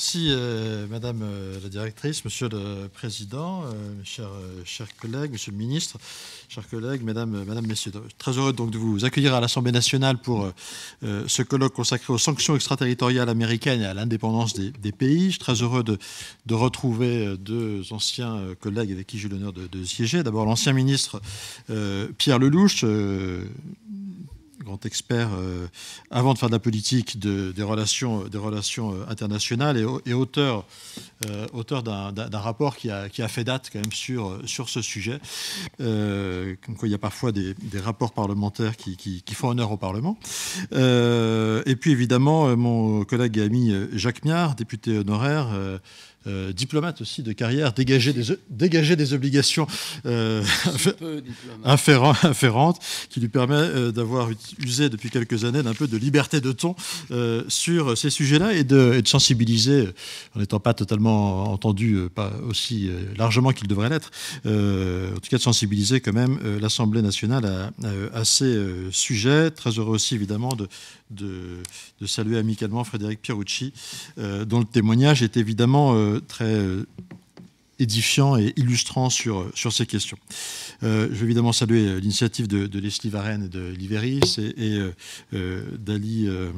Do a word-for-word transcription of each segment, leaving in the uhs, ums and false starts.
Merci, euh, Madame euh, la Directrice, Monsieur le Président, euh, chers, euh, chers collègues, Monsieur le Ministre, chers collègues, Mesdames, euh, Madame, Messieurs. Très heureux donc de vous accueillir à l'Assemblée nationale pour euh, ce colloque consacré aux sanctions extraterritoriales américaines et à l'indépendance des, des pays. Je suis très heureux de, de retrouver deux anciens collègues avec qui j'ai eu l'honneur de, de siéger. D'abord, l'ancien ministre euh, Pierre Lellouche, euh, grand expert, euh, avant de faire de la politique, de, des, relations, des relations internationales et, et auteur, euh, auteur d'un rapport qui a, qui a fait date quand même sur, sur ce sujet. Euh, comme quoi il y a parfois des, des rapports parlementaires qui, qui, qui font honneur au Parlement. Euh, et puis évidemment, mon collègue et ami Jacques Myard, député honoraire, euh, Euh, diplomate aussi de carrière, dégager des, dégager des obligations euh, afférentes qui lui permet euh, d'avoir usé depuis quelques années d'un peu de liberté de ton euh, sur ces sujets-là et de, et de sensibiliser, en n'étant pas totalement entendu, euh, pas aussi euh, largement qu'il devrait l'être, euh, en tout cas de sensibiliser quand même euh, l'Assemblée nationale à, à, à ces euh, sujets. Très heureux aussi évidemment de, de, de saluer amicalement Frédéric Pierucci, euh, dont le témoignage est évidemment euh, très euh, édifiant et illustrant sur, sur ces questions. Euh, je veux évidemment saluer l'initiative de, de Leslie Varenne et de l'Iveris et, et euh, d'Ali euh,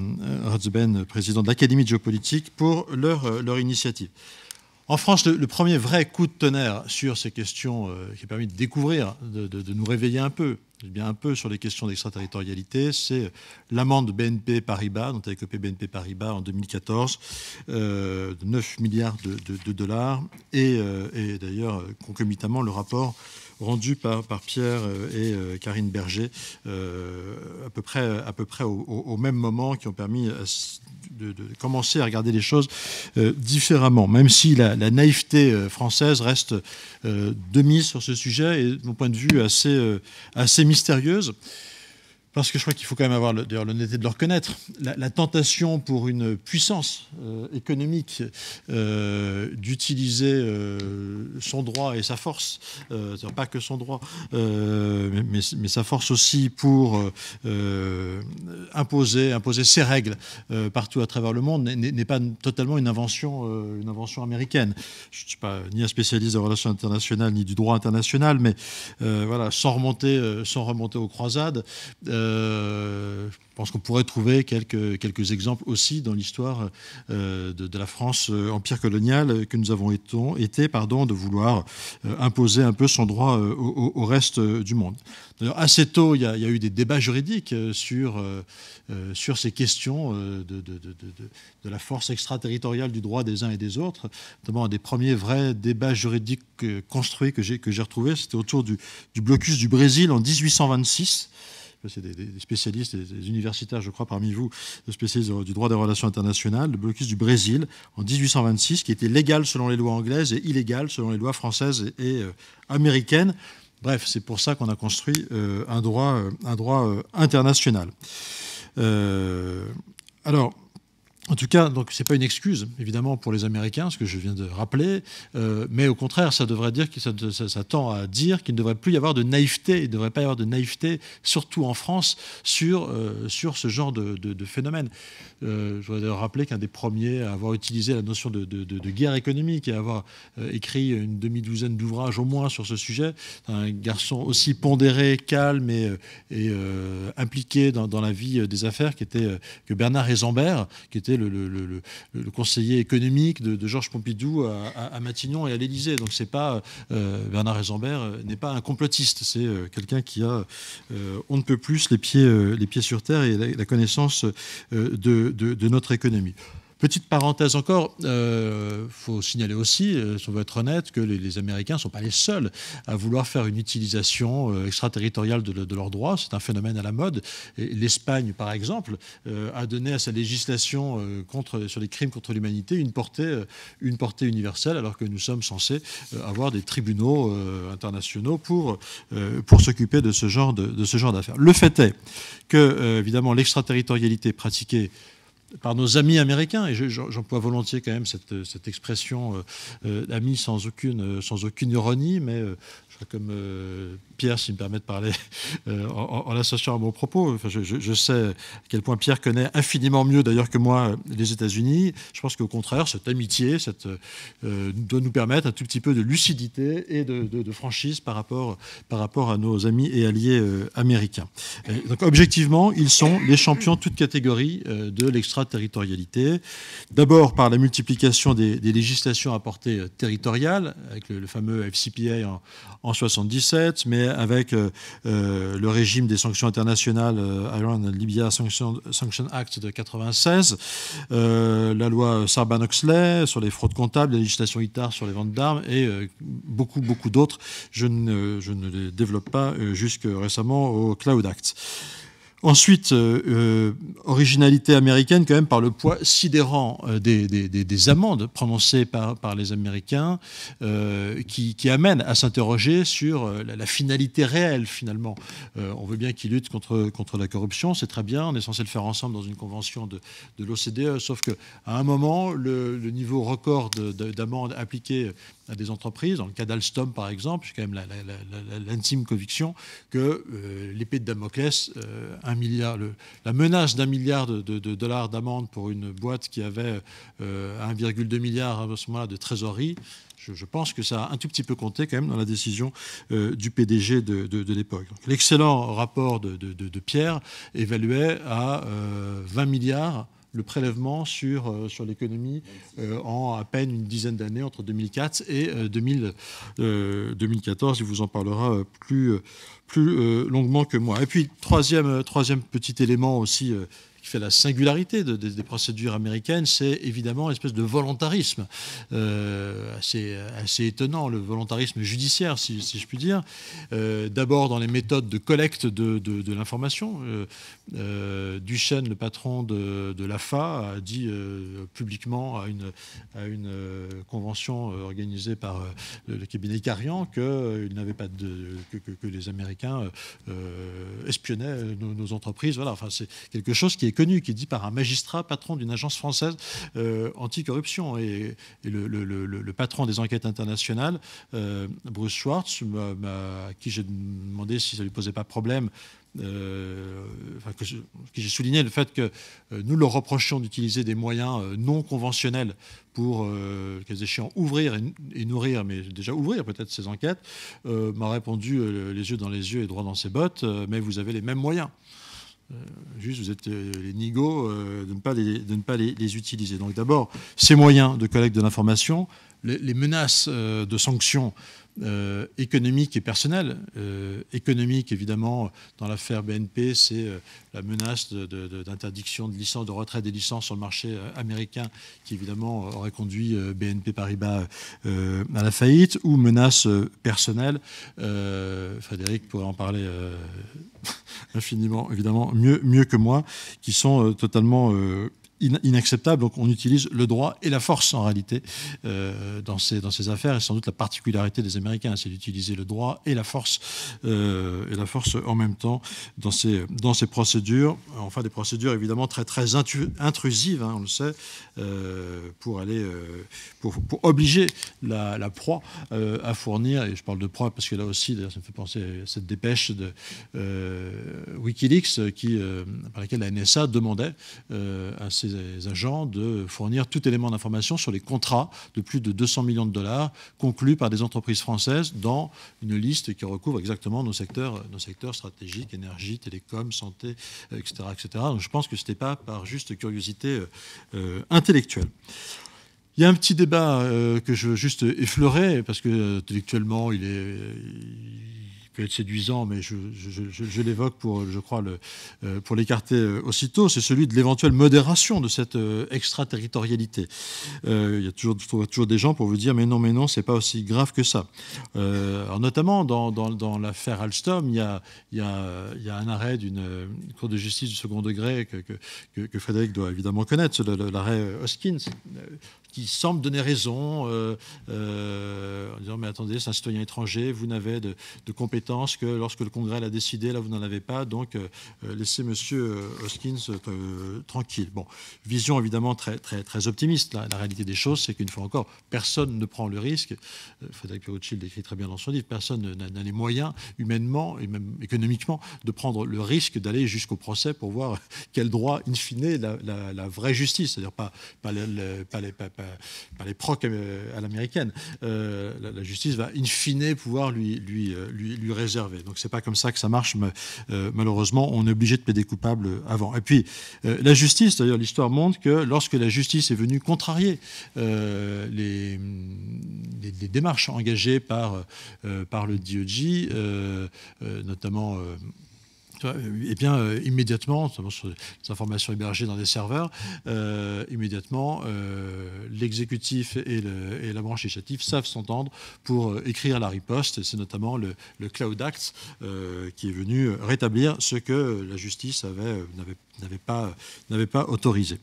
Razben, président de l'Académie de géopolitique, pour leur, leur initiative. En France, le, le premier vrai coup de tonnerre sur ces questions euh, qui a permis de découvrir, de, de, de nous réveiller un peu, bien un peu sur les questions d'extraterritorialité, c'est l'amende B N P Paribas, dont avait copé B N P Paribas en deux mille quatorze, euh, de neuf milliards de, de, de dollars, et, euh, et d'ailleurs concomitamment le rapport rendu par, par Pierre et euh, Karine Berger euh, à peu près, à peu près au, au, au même moment, qui ont permis à, de, de commencer à regarder les choses euh, différemment, même si la, la naïveté française reste euh, de mise sur ce sujet et de mon point de vue assez, euh, assez mystérieuse. Parce que je crois qu'il faut quand même avoir d'ailleurs l'honnêteté de le reconnaître. La, la tentation pour une puissance euh, économique euh, d'utiliser euh, son droit et sa force, euh, c'est-à-dire pas que son droit, euh, mais, mais, mais sa force aussi pour euh, imposer, imposer ses règles euh, partout à travers le monde n'est pas totalement une invention, euh, une invention américaine. Je ne suis pas ni un spécialiste des relations internationales ni du droit international, mais euh, voilà, sans remonter, euh, sans remonter aux croisades. Euh, Euh, je pense qu'on pourrait trouver quelques, quelques exemples aussi dans l'histoire euh, de, de la France euh, empire coloniale que nous avons été, pardon, de vouloir euh, imposer un peu son droit euh, au, au reste euh, du monde. D'ailleurs, assez tôt, il y, a, il y a eu des débats juridiques euh, sur, euh, euh, sur ces questions euh, de, de, de, de, de la force extraterritoriale du droit des uns et des autres, notamment un des premiers vrais débats juridiques euh, construits que j'ai que j'ai retrouvés, c'était autour du, du blocus du Brésil en dix-huit cent vingt-six. C'est des spécialistes, des universitaires, je crois, parmi vous, des spécialistes du droit des relations internationales, le blocus du Brésil en dix-huit cent vingt-six, qui était légal selon les lois anglaises et illégal selon les lois françaises et américaines. Bref, c'est pour ça qu'on a construit un droit, un droit international. Euh, alors... En tout cas, donc c'est pas une excuse, évidemment, pour les Américains, ce que je viens de rappeler, euh, mais au contraire, ça devrait dire que ça, ça, ça tend à dire qu'il ne devrait plus y avoir de naïveté, il ne devrait pas y avoir de naïveté, surtout en France, sur, euh, sur ce genre de, de, de phénomène. Euh, je voudrais d'ailleurs rappeler qu'un des premiers à avoir utilisé la notion de, de, de, de guerre économique et à avoir euh, écrit une demi-douzaine d'ouvrages au moins sur ce sujet, un garçon aussi pondéré, calme et, et euh, impliqué dans, dans la vie des affaires qui était, que Bernard Esambert, qui était Le, le, le, le conseiller économique de, de Georges Pompidou à, à, à Matignon et à l'Élysée. Donc c'est pas euh, Bernard Esambert n'est pas un complotiste, c'est euh, quelqu'un qui a euh, on ne peut plus les pieds euh, les pieds sur terre et la, la connaissance euh, de, de, de notre économie. Petite parenthèse encore, il euh, faut signaler aussi, euh, si on veut être honnête, que les, les Américains ne sont pas les seuls à vouloir faire une utilisation euh, extraterritoriale de, de leurs droits. C'est un phénomène à la mode. L'Espagne, par exemple, euh, a donné à sa législation euh, contre, sur les crimes contre l'humanité une portée, euh, une portée universelle, alors que nous sommes censés euh, avoir des tribunaux euh, internationaux pour, euh, pour s'occuper de ce genre de, de ce genre d'affaires. Le fait est que, euh, évidemment, l'extraterritorialité pratiquée par nos amis américains, et j'emploie volontiers quand même cette, cette expression euh, euh, amis sans aucune, sans aucune ironie, mais euh, je crois comme euh, Pierre, s'il me permet de parler euh, en, en l'associant à mon propos, enfin, je, je, je sais à quel point Pierre connaît infiniment mieux d'ailleurs que moi les États-Unis. Je pense qu'au contraire, cette amitié cette, euh, doit nous permettre un tout petit peu de lucidité et de, de, de franchise par rapport, par rapport à nos amis et alliés euh, américains. Et donc objectivement, ils sont les champions de toute catégorie euh, de l'extra territorialité, d'abord par la multiplication des, des législations à portée territoriale, avec le, le fameux F C P A en, en soixante-dix-sept, mais avec euh, le régime des sanctions internationales euh, Iran and Libya Sanction, Sanction Act de quatre-vingt-seize, euh, la loi Sarban-Oxley sur les fraudes comptables, la législation I T A R sur les ventes d'armes et euh, beaucoup, beaucoup d'autres. Je ne, je ne les développe pas euh, jusque récemment au Cloud Act. Ensuite, euh, originalité américaine quand même par le poids sidérant des, des, des, des amendes prononcées par, par les Américains euh, qui, qui amènent à s'interroger sur la, la finalité réelle finalement. Euh, on veut bien qu'ils luttent contre, contre la corruption, c'est très bien, on est censé le faire ensemble dans une convention de, de l'O C D E, sauf qu'à un moment, le, le niveau record d'amendes appliquées à des entreprises, dans le cas d'Alstom par exemple, j'ai quand même l'intime conviction que euh, l'épée de Damoclès... Euh, Un milliard, le, la menace d'un milliard de, de, de dollars d'amende pour une boîte qui avait euh, un virgule deux milliard à ce moment-là de trésorerie, je, je pense que ça a un tout petit peu compté quand même dans la décision euh, du P D G de, de, de l'époque. L'excellent rapport de, de, de, de Pierre évaluait à euh, vingt milliards le prélèvement sur, euh, sur l'économie euh, en à peine une dizaine d'années, entre deux mille quatre et euh, deux mille, euh, deux mille quatorze. Il vous en parlera plus, plus euh, longuement que moi. Et puis, troisième, troisième petit élément aussi euh, qui fait la singularité de, de, des procédures américaines, c'est évidemment une espèce de volontarisme euh, assez, assez étonnant, le volontarisme judiciaire, si, si je puis dire. Euh, D'abord dans les méthodes de collecte de, de, de l'information. Euh, euh, Duchesne, le patron de, de l'A F A, a dit euh, publiquement à une, à une euh, convention organisée par euh, le cabinet Carian que, euh, il n'avait pas de, que, que, que les Américains euh, espionnaient nos, nos entreprises. Voilà, enfin, c'est quelque chose qui est connu, qui est dit par un magistrat, patron d'une agence française euh, anticorruption. Et, et le, le, le, le patron des enquêtes internationales, euh, Bruce Schwartz, à qui j'ai demandé si ça ne lui posait pas problème, Euh, enfin que, que j'ai souligné le fait que euh, nous leur reprochions d'utiliser des moyens euh, non conventionnels pour, euh, le cas échéant, ouvrir et, et nourrir, mais déjà ouvrir peut-être ces enquêtes, euh, m'a répondu euh, les yeux dans les yeux et droit dans ses bottes, euh, mais vous avez les mêmes moyens. Juste, vous êtes les nigauds euh, de ne pas les, de ne pas les, les utiliser. Donc d'abord, ces moyens de collecte de l'information, les, les menaces euh, de sanctions euh, économiques et personnelles. Euh, économiques, évidemment, dans l'affaire B N P, c'est euh, la menace d'interdiction de, de, de licence, de retrait des licences sur le marché américain, qui évidemment aurait conduit euh, B N P Paribas euh, à la faillite, ou menace euh, personnelle. Euh, Frédéric pourrait en parler... Euh, infiniment, évidemment, mieux, mieux que moi, qui sont euh, totalement euh, in inacceptables. Donc on utilise le droit et la force, en réalité, euh, dans, ces, dans ces affaires. Et sans doute la particularité des Américains, c'est d'utiliser le droit et la force, euh, et la force en même temps dans ces, dans ces procédures. Enfin, des procédures, évidemment, très, très intrusives, hein, on le sait, euh, pour, aller, euh, pour, pour obliger la, la proie euh, à fournir, et je parle de proie parce que là aussi, d'ailleurs, ça me fait penser à cette dépêche de... Euh, Wikileaks, qui, euh, par laquelle la N S A demandait euh, à ses agents de fournir tout élément d'information sur les contrats de plus de deux cents millions de dollars conclus par des entreprises françaises dans une liste qui recouvre exactement nos secteurs, nos secteurs stratégiques, énergie, télécom, santé, et cetera, et cetera. Donc je pense que ce n'était pas par juste curiosité euh, intellectuelle. Il y a un petit débat euh, que je veux juste effleurer, parce que intellectuellement, il est... Il peut être séduisant, mais je, je, je, je l'évoque pour, je crois, le, euh, pour l'écarter aussitôt, c'est celui de l'éventuelle modération de cette euh, extraterritorialité. Euh, il y a toujours, toujours des gens pour vous dire, mais non, mais non, c'est pas aussi grave que ça. Euh, alors notamment, dans, dans, dans l'affaire Alstom, il y a, il y a, il y a un arrêt d'une cour de justice du second degré que, que, que, que Frédéric doit évidemment connaître, l'arrêt Hoskins, qui semble donner raison euh, euh, en disant, mais attendez, c'est un citoyen étranger, vous n'avez de, de compétences compétence que lorsque le Congrès l'a décidé, là vous n'en avez pas, donc euh, laissez monsieur Hoskins euh, tranquille. Bon, vision évidemment très, très, très optimiste. Là. La réalité des choses, c'est qu'une fois encore, personne ne prend le risque. Frédéric Pierucci le décrit très bien dans son livre, personne n'a les moyens humainement et même économiquement de prendre le risque d'aller jusqu'au procès pour voir quel droit, in fine, la, la, la vraie justice, c'est-à-dire pas, pas, le, le, pas les, pas, pas, pas les procs à l'américaine, euh, la, la justice va in fine pouvoir lui, lui, lui, lui réserver. Donc c'est pas comme ça que ça marche, mais, euh, malheureusement, on est obligé de plaider coupable avant. Et puis euh, la justice, d'ailleurs l'histoire montre que lorsque la justice est venue contrarier euh, les, les, les démarches engagées par, euh, par le D O J, euh, euh, notamment... Euh, Eh bien, euh, immédiatement, sur les informations hébergées dans des serveurs, euh, immédiatement, euh, l'exécutif et, le, et la branche législative savent s'entendre pour euh, écrire la riposte. C'est notamment le, le Cloud Act euh, qui est venu rétablir ce que la justice n'avait n'avait pas, n'avait pas autorisé.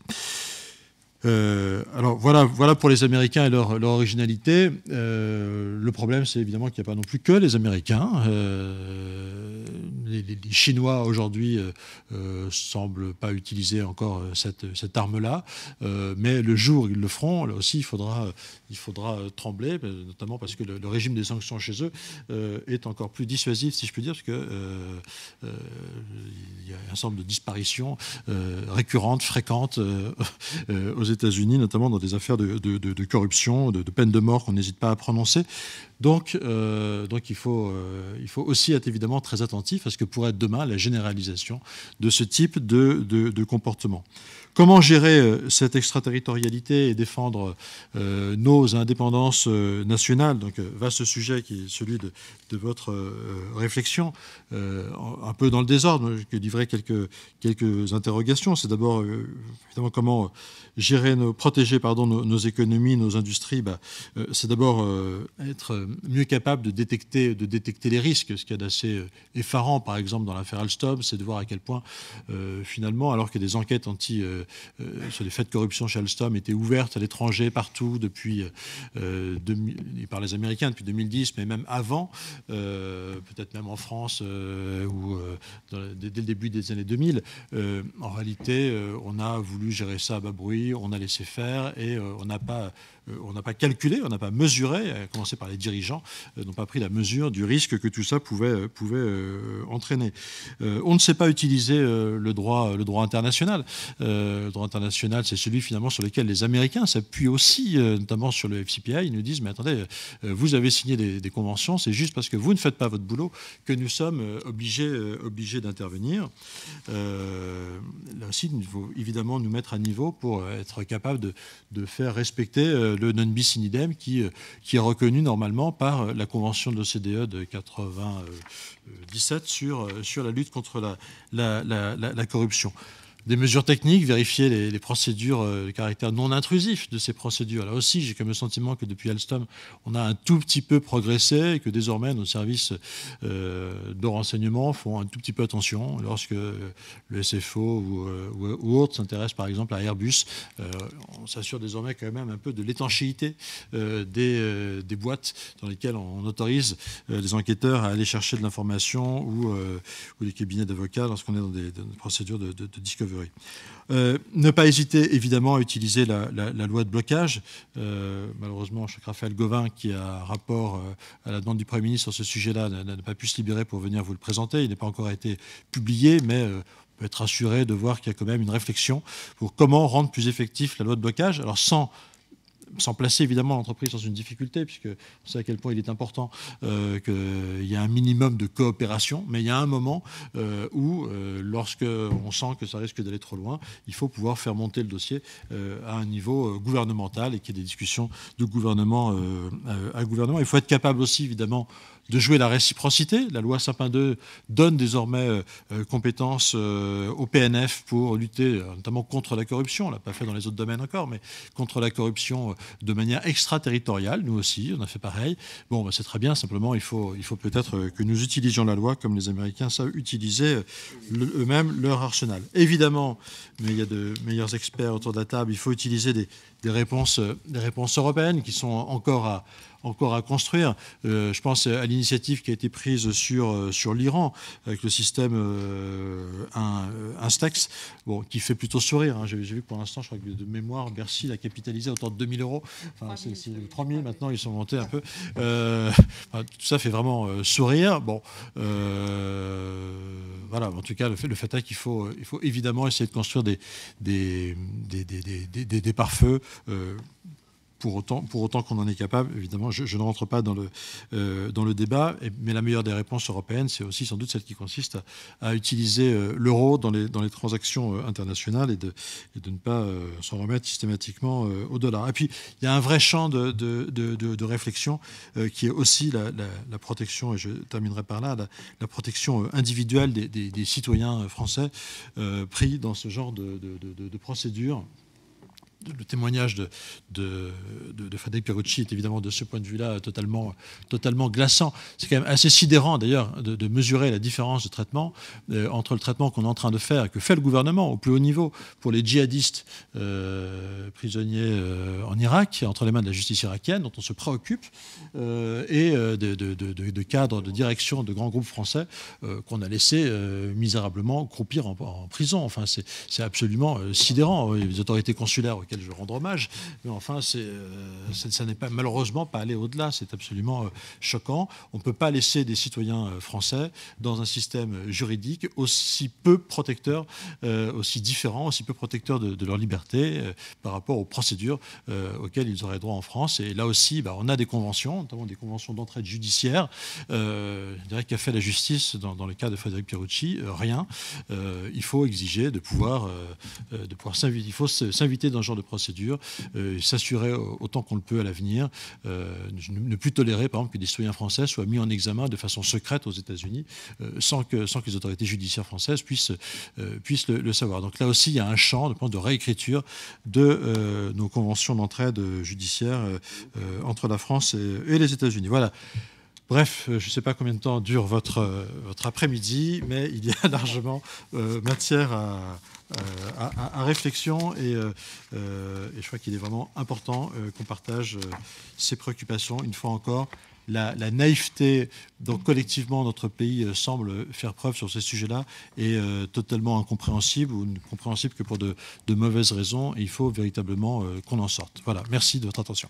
Euh, alors voilà, voilà pour les Américains et leur, leur originalité. Euh, le problème, c'est évidemment qu'il n'y a pas non plus que les Américains. Euh, les, les, les Chinois aujourd'hui euh, semblent pas utiliser encore cette, cette arme-là, euh, mais le jour où ils le feront, là aussi il faudra, il faudra trembler, notamment parce que le, le régime des sanctions chez eux euh, est encore plus dissuasif, si je puis dire, parce que euh, euh, il y a un ensemble de disparitions euh, récurrentes, fréquentes euh, euh, aux États-Unis, notamment dans des affaires de, de, de, de corruption, de, de peine de mort qu'on n'hésite pas à prononcer. Donc, euh, donc il, faut, euh, il faut aussi être évidemment très attentif à ce que pourrait être demain la généralisation de ce type de, de, de comportement. Comment gérer euh, cette extraterritorialité et défendre euh, nos indépendances euh, nationales? Donc, euh, vaste sujet qui est celui de, de votre euh, réflexion, euh, un peu dans le désordre. Je livrerai quelques, quelques interrogations. C'est d'abord, euh, évidemment, comment gérer, nos, protéger pardon, nos, nos économies, nos industries. Bah, euh, c'est d'abord euh, être... Euh, mieux capable de détecter, de détecter les risques. Ce qu'il y a d'assez effarant, par exemple, dans l'affaire Alstom, c'est de voir à quel point, euh, finalement, alors que des enquêtes anti, euh, euh, sur les faits de corruption chez Alstom étaient ouvertes à l'étranger, partout, depuis, euh, deux mille, et par les Américains depuis deux mille dix, mais même avant, euh, peut-être même en France, euh, ou euh, dans, dès, dès le début des années deux mille, euh, en réalité, euh, on a voulu gérer ça à bas bruit, on a laissé faire, et euh, on n'a pas... On n'a pas calculé, on n'a pas mesuré, à commencer par les dirigeants, n'ont pas pris la mesure du risque que tout ça pouvait, pouvait euh, entraîner. Euh, on ne sait pas utiliser euh, le, droit, le droit international. Euh, le droit international, c'est celui finalement sur lequel les Américains s'appuient aussi, euh, notamment sur le F C P A. Ils nous disent, mais attendez, euh, vous avez signé des, des conventions, c'est juste parce que vous ne faites pas votre boulot que nous sommes euh, obligés, euh, obligés d'intervenir. Euh, là aussi, il faut évidemment nous mettre à niveau pour être capable de, de faire respecter... Euh, le non bis in idem qui, qui est reconnu normalement par la Convention de l'O C D E de mille neuf cent quatre-vingt-dix-sept sur, sur la lutte contre la, la, la, la, la corruption. Des mesures techniques, vérifier les, les procédures, euh, le caractère non intrusif de ces procédures. Là aussi, j'ai comme le sentiment que depuis Alstom, on a un tout petit peu progressé et que désormais, nos services euh, de renseignement font un tout petit peu attention. Lorsque le S F O ou, euh, ou, ou autres s'intéressent par exemple à Airbus, euh, on s'assure désormais quand même un peu de l'étanchéité euh, des, euh, des boîtes dans lesquelles on autorise euh, les enquêteurs à aller chercher de l'information ou, euh, ou les cabinets d'avocats lorsqu'on est dans des, dans des procédures de, de, de discovery. Euh, ne pas hésiter évidemment à utiliser la, la, la loi de blocage. Euh, malheureusement, je crois que Raphaël Gauvin, qui a un rapport euh, à la demande du Premier ministre sur ce sujet-là, n'a pas pu se libérer pour venir vous le présenter. Il n'a pas encore été publié, mais... Euh, peut être rassuré de voir qu'il y a quand même une réflexion pour comment rendre plus effectif la loi de blocage. Alors sans... sans placer évidemment l'entreprise dans une difficulté, puisque on sait à quel point il est important euh, qu'il y ait un minimum de coopération, mais il y a un moment euh, où, euh, lorsqu'on sent que ça risque d'aller trop loin, il faut pouvoir faire monter le dossier euh, à un niveau euh, gouvernemental et qu'il y ait des discussions de gouvernement euh, à gouvernement. Il faut être capable aussi, évidemment, de jouer la réciprocité. La loi Sapin deux donne désormais euh, compétence euh, au P N F pour lutter notamment contre la corruption. On ne l'a pas fait dans les autres domaines encore, mais contre la corruption euh, de manière extraterritoriale. Nous aussi, on a fait pareil. Bon, ben, c'est très bien. Simplement, il faut, il faut peut-être que nous utilisions la loi comme les Américains savent utiliser le, eux-mêmes leur arsenal. Évidemment, mais il y a de meilleurs experts autour de la table, il faut utiliser des, des, réponses, des réponses européennes qui sont encore à encore à construire. Euh, je pense à l'initiative qui a été prise sur, sur l'Iran avec le système euh, un, Instax, bon, qui fait plutôt sourire. Hein. J'ai vu que pour l'instant, je crois que de mémoire, Bercy l'a capitalisé à autour de deux mille euros. Enfin, trois mille maintenant, ils sont montés un peu. Euh, enfin, tout ça fait vraiment euh, sourire. Bon, euh, voilà, en tout cas, le fait, le fait est qu'il faut, il faut évidemment essayer de construire des, des, des, des, des, des, des, des pare-feux. Euh, Pour autant, pour autant qu'on en est capable, évidemment, je, je ne rentre pas dans le, euh, dans le débat, mais la meilleure des réponses européennes, c'est aussi sans doute celle qui consiste à, à utiliser euh, l'euro dans les, dans les transactions euh, internationales et de, et de ne pas euh, s'en remettre systématiquement euh, au dollar. Et puis, il y a un vrai champ de, de, de, de, de réflexion euh, qui est aussi la, la, la protection, et je terminerai par là, la, la protection individuelle des, des, des citoyens français euh, pris dans ce genre de, de, de, de procédure. Le témoignage de, de, de, de Frédéric Pierucci est évidemment de ce point de vue-là totalement, totalement glaçant. C'est quand même assez sidérant d'ailleurs de, de mesurer la différence de traitement euh, entre le traitement qu'on est en train de faire, que fait le gouvernement au plus haut niveau pour les djihadistes euh, prisonniers euh, en Irak, entre les mains de la justice irakienne, dont on se préoccupe, euh, et de, de, de, de cadres de direction de grands groupes français euh, qu'on a laissés euh, misérablement croupir en, en prison. Enfin, c'est absolument euh, sidérant. Les autorités consulaires auquel je rends hommage, mais enfin, c'est, euh, ça n'est pas, malheureusement pas aller au-delà, c'est absolument euh, choquant. On ne peut pas laisser des citoyens euh, français dans un système juridique aussi peu protecteur, euh, aussi différent, aussi peu protecteur de, de leur liberté euh, par rapport aux procédures euh, auxquelles ils auraient droit en France. Et là aussi, bah, on a des conventions, notamment des conventions d'entraide judiciaire. Euh, je dirais qu'a fait la justice dans, dans le cas de Frédéric Pierucci, euh, rien. Euh, il faut exiger de pouvoir, euh, de pouvoir s'inviter, il faut s'inviter dans ce genre de procédure, euh, s'assurer autant qu'on le peut à l'avenir, euh, ne plus tolérer par exemple que des citoyens français soient mis en examen de façon secrète aux États-Unis euh, sans, que, sans que les autorités judiciaires françaises puissent, euh, puissent le, le savoir. Donc là aussi, il y a un champ de, de réécriture de euh, nos conventions d'entraide judiciaire euh, entre la France et, et les États-Unis. Voilà. Bref, je ne sais pas combien de temps dure votre, votre après-midi, mais il y a largement euh, matière à, à, à, à réflexion et, euh, et je crois qu'il est vraiment important euh, qu'on partage euh, ces préoccupations. Une fois encore, la, la naïveté dont collectivement notre pays semble faire preuve sur ces sujets-là est euh, totalement incompréhensible ou compréhensible que pour de, de mauvaises raisons. Et il faut véritablement euh, qu'on en sorte. Voilà, merci de votre attention.